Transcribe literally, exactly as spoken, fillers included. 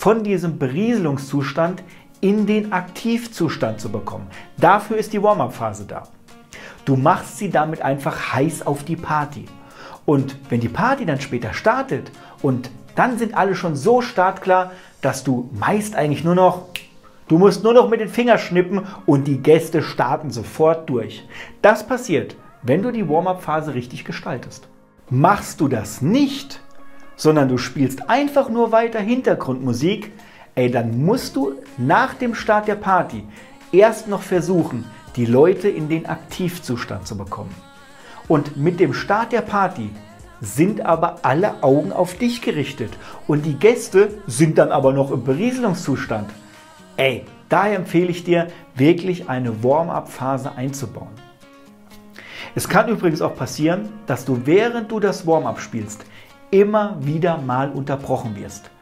von diesem Berieselungszustand in den Aktivzustand zu bekommen. Dafür ist die Warm-up-Phase da. Du machst sie damit einfach heiß auf die Party. Und wenn die Party dann später startet und dann sind alle schon so startklar, dass du meist eigentlich nur noch, du musst nur noch mit den Fingern schnippen und die Gäste starten sofort durch. Das passiert, wenn du die Warm-up-Phase richtig gestaltest. Machst du das nicht, sondern du spielst einfach nur weiter Hintergrundmusik, ey, dann musst du nach dem Start der Party erst noch versuchen, die Leute in den Aktivzustand zu bekommen. Und mit dem Start der Party sind aber alle Augen auf dich gerichtet und die Gäste sind dann aber noch im Berieselungszustand. Ey, daher empfehle ich dir, wirklich eine Warm-up-Phase einzubauen. Es kann übrigens auch passieren, dass du, während du das Warm-up spielst, immer wieder mal unterbrochen wirst.